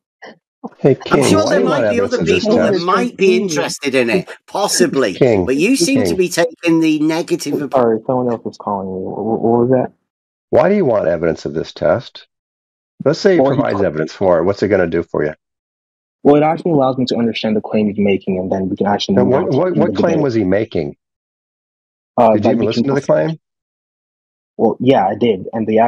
Okay, King, I'm sure there might be other people that might be interested in it, possibly. King, but you seem to be taking the negative approach. Sorry, someone else was calling me. What was that? Why do you want evidence of this test? Let's say it provides evidence for it. What's it going to do for you? Well, it actually allows me to understand the claim he's making, and then we can actually... What claim was he making? Did you even listen to the claim? Well, yeah, I did. And the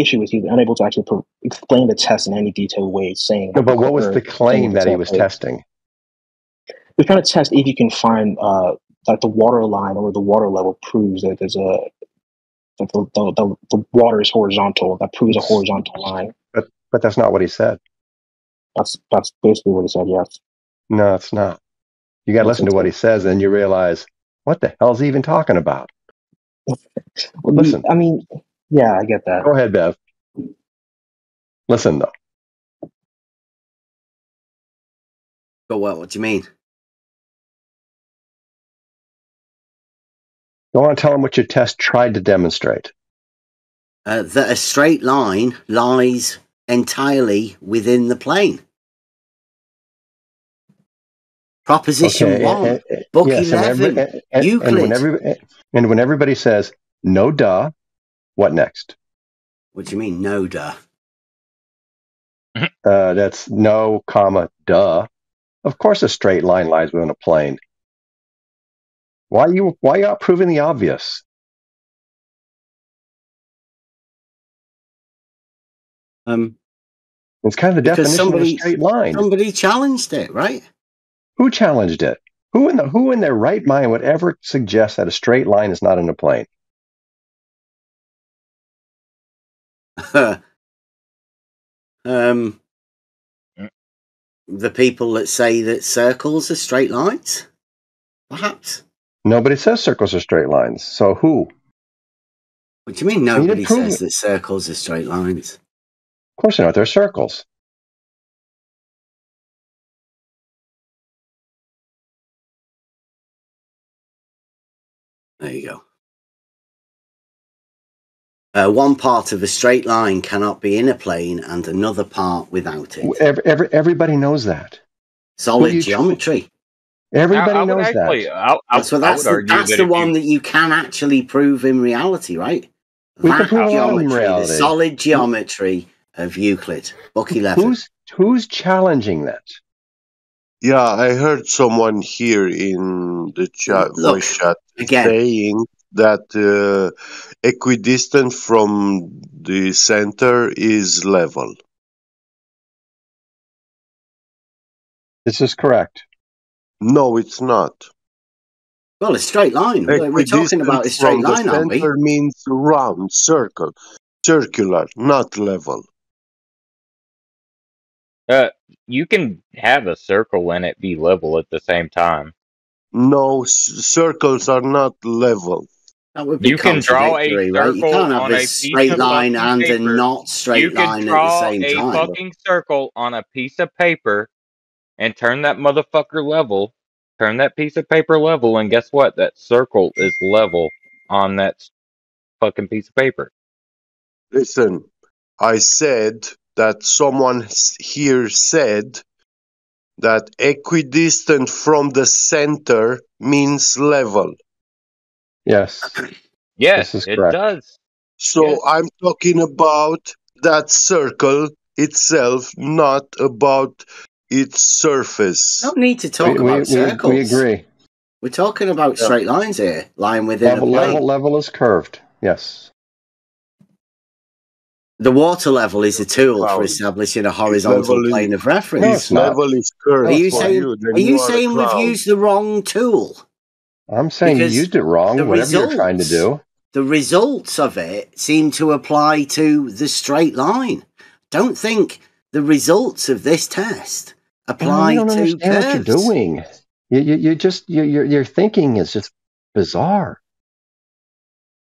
issue was he was unable to actually explain the test in any detailed way, saying... No, but what was the claim that he was testing? We're trying to test if you can find that the water line or the water level proves that there's a... The water is horizontal. That proves a horizontal line. But that's not what he said. That's basically what he said, yes. No, it's not. You got to listen to what he says, and you realize, what the hell is he even talking about? Well, listen. I mean, yeah, I get that. Go ahead, Bev. Listen, though. But what do you mean? Go on, tell them what your test tried to demonstrate. That a straight line lies entirely within the plane. Proposition 1, Book 11, Euclid. And when everybody says, no duh, what next? What do you mean, no duh? That's no, comma, duh. Of course a straight line lies within a plane. Why are you not proving the obvious? It's kind of the definition of a straight line. Somebody challenged it, right? Who challenged it? Who in their right mind would ever suggest that a straight line is not in a plane? The people that say that circles are straight lines, perhaps. Nobody says circles are straight lines. So who? What do you mean nobody says that circles are straight lines? Of course not. They're circles. There you go. One part of a straight line cannot be in a plane and another part without it. Everybody knows that. Solid geometry. Everybody knows actually, that. That's the one that you can actually prove in reality, right? We can prove geometry, in reality. The solid geometry of Euclid, Book 11. Who's challenging that? Yeah, I heard someone here in the chat, voice chat saying that equidistant from the center is level. This is correct. No, it's not. Well, a straight line. We're talking about a straight line, aren't we? Center means round, circle, circular, not level. You can have a circle and it be level at the same time. No, circles are not level. That would be contradictory, right? You can't have a straight line and a not straight line at the same time. You can draw a fucking circle on a piece of paper and turn that motherfucker level, turn that piece of paper level, and guess what? That circle is level on that fucking piece of paper. Listen, I said that someone here said that equidistant from the center means level. Yes. Yes, it does. So yes. I'm talking about that circle itself, not about its surface. No need to talk about circles. We agree. We're talking about straight lines here, lying within a plane. Level is curved, yes. The water level is a tool for establishing a horizontal plane of reference. Yes, level is curved. Are you saying, we've used the wrong tool? I'm saying because you used it wrong, whatever you're trying to do. The results of it seem to apply to the straight line. Don't think the results of this test apply to curves. I don't understand what you're doing. Your thinking is just bizarre.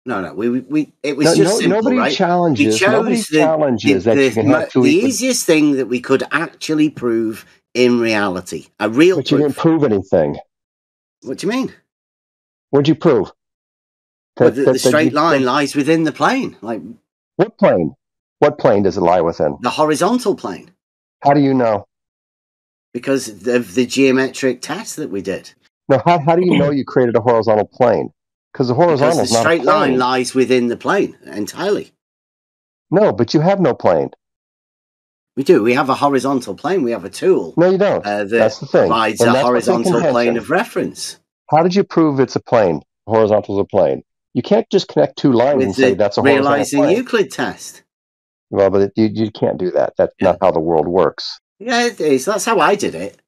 No, no, it was just simple, right? Nobody challenges that you can have two equal... The easiest thing that we could actually prove in reality, a real proof. But you didn't prove anything. What do you mean? What'd you prove? That the straight line lies within the plane. Like what plane? What plane does it lie within? The horizontal plane. How do you know? Because of the geometric test that we did. Now, how do you know you created a horizontal plane? Because the horizontal is not a plane. The straight line lies within the plane entirely. No, but you have no plane. We do. We have a horizontal plane. We have a tool. No, you don't. That's the thing. Provides a horizontal plane of reference. How did you prove it's a plane? Horizontal is a plane. You can't just connect two lines and say that's a horizontal plane. Realising Euclid test. Well, but you can't do that. That's not how the world works. Yeah, it is. That's how I did it.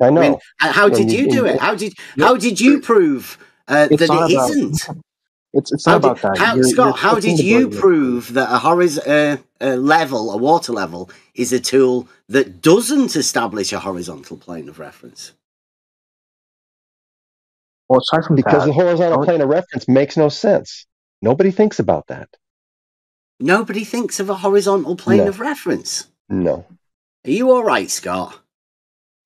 I know. I mean, how did you do it? How did you prove... that it isn't. It's not about that. Scott, how did you prove that a water level, is a tool that doesn't establish a horizontal plane of reference? Well, aside from because the horizontal plane of reference makes no sense. Nobody thinks about that. Nobody thinks of a horizontal plane of reference. No. Are you all right, Scott?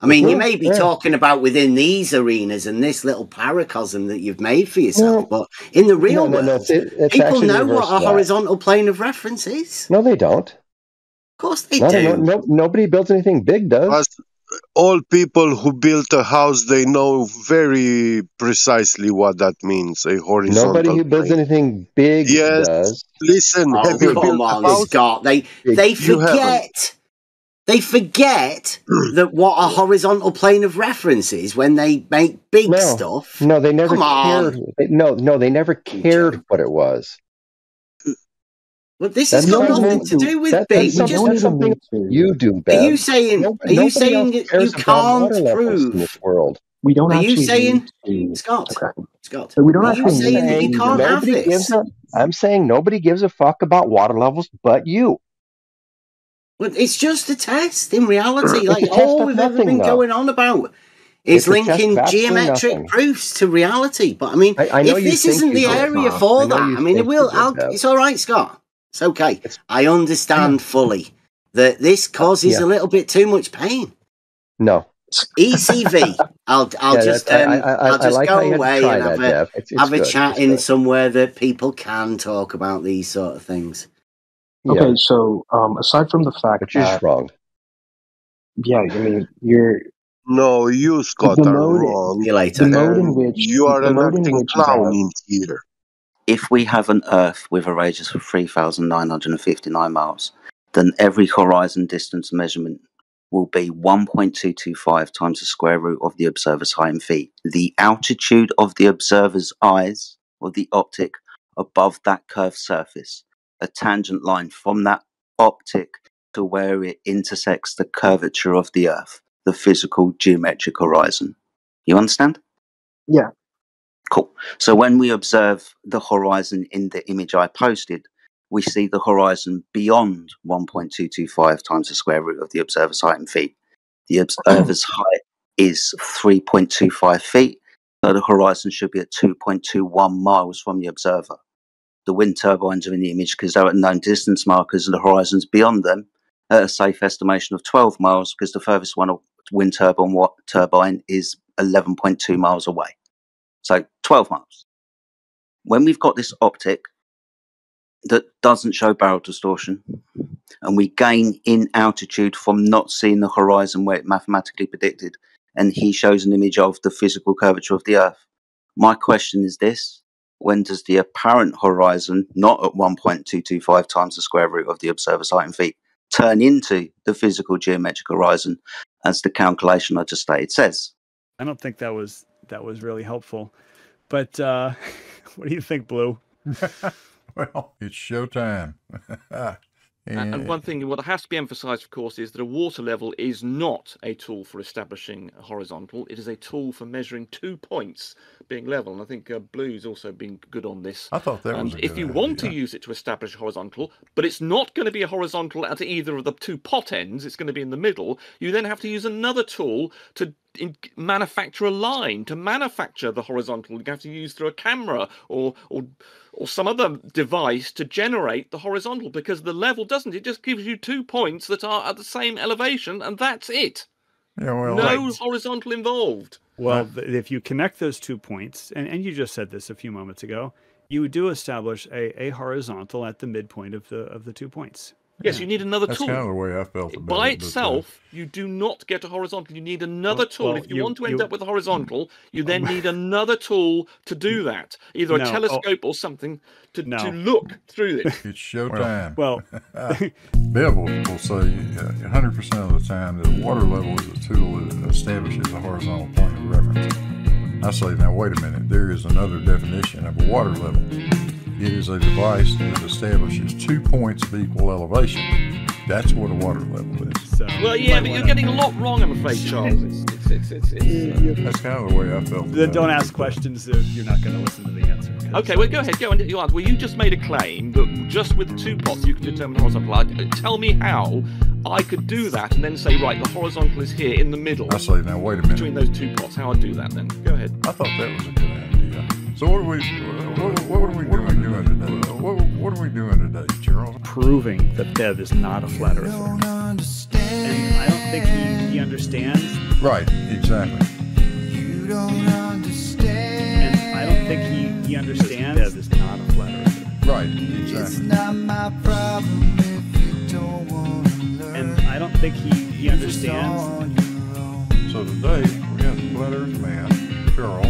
I mean, you may be talking about within these arenas and this little paracosm that you've made for yourself, but in the real world, people know what a horizontal plane of reference is. No, they don't. Of course they do. Nobody builds anything big, does? All people who built a house, they know very precisely what that means, a horizontal plane. Nobody who builds anything big does. Listen, come on, Scott. They forget... They forget that what a horizontal plane of reference is when they make big stuff. No, they never cared. They never cared what it was. Well, this has got nothing to do with big. That's something you do, Bev. Are you saying? Are you saying that you can't prove? In this world. We don't. Are you saying, Scott? Scott, we don't. Are you saying that you can't have this? I'm saying nobody gives a fuck about water levels, but you. But it's just a test in reality. Like all we've ever been going on about is linking geometric proofs to reality. But I mean, if this isn't the area for that, I mean, it's all right, Scott. It's okay. I understand fully that this causes a little bit too much pain. No. ECV. I'll just go away and have a chat in somewhere that people can talk about these sort of things. Okay, so aside from the fact that you're wrong, I mean you, Scott, are wrong. The mode in which you are an acting clown in here. If we have an Earth with a radius of 3,959 miles, then every horizon distance measurement will be 1.225 times the square root of the observer's height in feet. The altitude of the observer's eyes or the optic above that curved surface. A tangent line from that optic to where it intersects the curvature of the Earth, the physical geometric horizon. You understand? Yeah. Cool. So when we observe the horizon in the image I posted, we see the horizon beyond 1.225 times the square root of the observer's height in feet. The observer's height is 3.25 feet, so the horizon should be at 2.21 miles from the observer. The wind turbines are in the image because they're at known distance markers and the horizons beyond them at a safe estimation of 12 miles because the furthest one wind turbine is 11.2 miles away. So 12 miles. When we've got this optic that doesn't show barrel distortion and we gain in altitude from not seeing the horizon where it mathematically predicted and he shows an image of the physical curvature of the Earth, my question is this. When does the apparent horizon, not at 1.225 times the square root of the observer's height in feet, turn into the physical geometric horizon, as the calculation I just stated says? I don't think that was really helpful, but what do you think, Blue? Well, it's showtime. And one thing what has to be emphasized, of course, is that a water level is not a tool for establishing a horizontal. It is a tool for measuring 2 points being level. And I think Blue's also been good on this. I thought that was a good idea. Want to use it to establish a horizontal, but it's not going to be a horizontal at either of the two pot ends. It's going to be in the middle. You then have to use another tool to manufacture a line, to manufacture the horizontal. You have to use through a camera or some other device to generate the horizontal, because the level doesn't. It just gives you 2 points that are at the same elevation, and that's it. Yeah, well, no horizontal involved. Well, if you connect those 2 points, and you just said this a few moments ago, you do establish a horizontal at the midpoint of the 2 points. Yes, you need another tool. That's kind of the way I felt about it. By itself, you do not get a horizontal. You need another tool. Well, if you want to end up with a horizontal, you then need another tool to do that. Either a telescope or something to look through this. It's showtime. Well, Bev will say 100% of the time that water level is a tool that establishes a horizontal point of reference. I say, now, wait a minute. There is another definition of a water level. It is a device that establishes 2 points of equal elevation. That's what a water level is. So, well, yeah, but you're getting a lot wrong, I'm afraid, Charles. That's kind of the way I felt. Don't ask questions if you're not going to listen to the answer. Okay, well, go ahead. Go on. Well, you just made a claim that just with 2 pots you can determine horizontal. Tell me how I could do that and then say, right, the horizontal is here in the middle. I say, now, wait a minute. Between those 2 pots, how I do that then? Go ahead. I thought that was a good idea. So what are we doing today, Gerald? Proving that Bev is not a flat earther. And I don't think he understands. Right, exactly. You don't understand. And I don't think he understands. Bev is not a flat earther. Right, exactly. It's not my problem if you don't want to learn. And I don't think he understands. So today we have the flat earth man, Charles.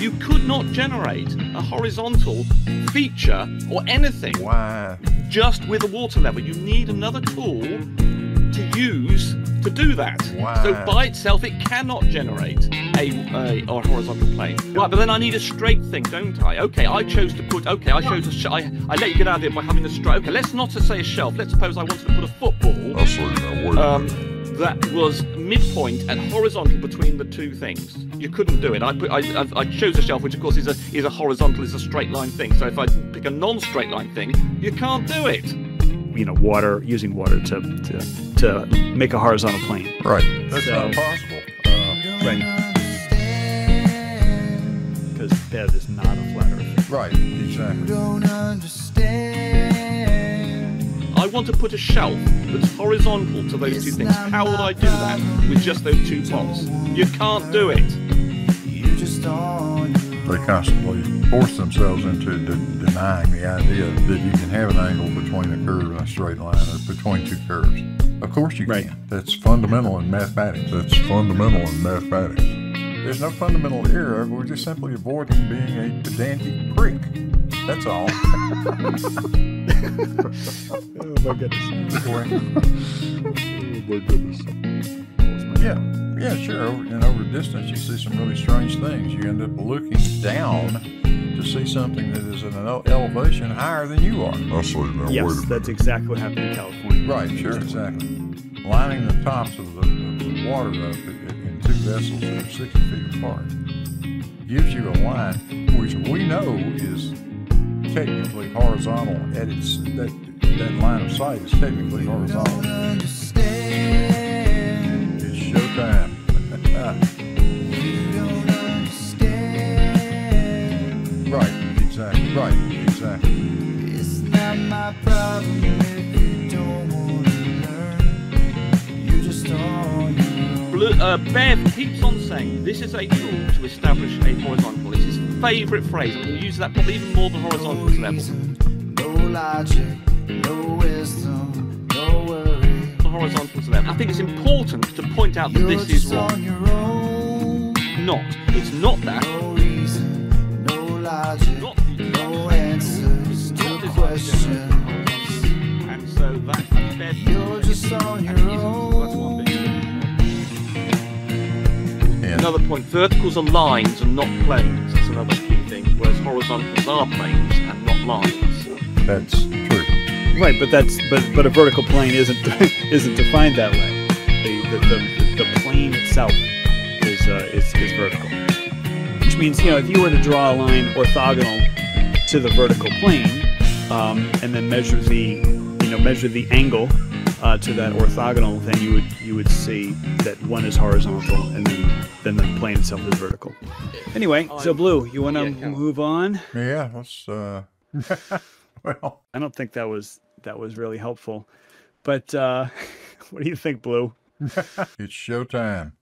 You could not generate a horizontal feature or anything just with a water level. You need another tool to use to do that. So by itself, it cannot generate a horizontal plane. Right, but then I need a straight thing, don't I? Okay, I chose to put. Okay, I chose a. I let you get out of it by having a straight. Okay, let's not say a shelf. Let's suppose I wanted to put a football. That's that was midpoint and horizontal between the two things. You couldn't do it. I chose a shelf, which of course is a horizontal, is a straight line thing. So if I pick a non-straight line thing, you can't do it. You know, water, using water to make a horizontal plane. Right. That's not possible. Right. Because Bev is not a flat earther. Right. Exactly. You don't understand. I want to put a shelf that's horizontal to those two things. How would I do that with just those 2 pots? You can't do it. They constantly force themselves into denying the idea that you can have an angle between a curve and a straight line or between two curves. Of course you can. That's fundamental in mathematics. There's no fundamental error. We're just simply avoiding being a pedantic prick. That's all. Oh my goodness. Yeah, sure. Over distance, you see some really strange things. You end up looking down to see something that is at an elevation higher than you are. Yes, that's exactly what happened in California. Right, sure, exactly. Lining the tops of the water up in two vessels that are 60 feet apart gives you a line which we know is technically horizontal. At its that line of sight is technically horizontal. It's showtime. Right, exactly. It's not my problem if you don't want to learn. You just don't. Bev keeps on saying this is a tool to establish a horizontal. It's his favourite phrase. I'm going to use that probably even more than horizontal level. No logic, no wisdom, no worry. The horizontal level. I think it's important to point out that this is wrong. Not. It's not that. No reason, no logic, no answers to questions. And so that's Bev. You're just on your own. Another point, verticals are lines and not planes. That's another key thing, whereas horizontals are planes and not lines. That's true. Right, but that's but a vertical plane isn't defined that way. The plane itself is vertical, which means, you know, if you were to draw a line orthogonal to the vertical plane, and then measure the angle to that orthogonal, then you would see that one is horizontal and then the plane itself is vertical. Anyway, so Blue, you want to move on? Yeah, let's. Well, I don't think that was really helpful, but what do you think, Blue? It's showtime.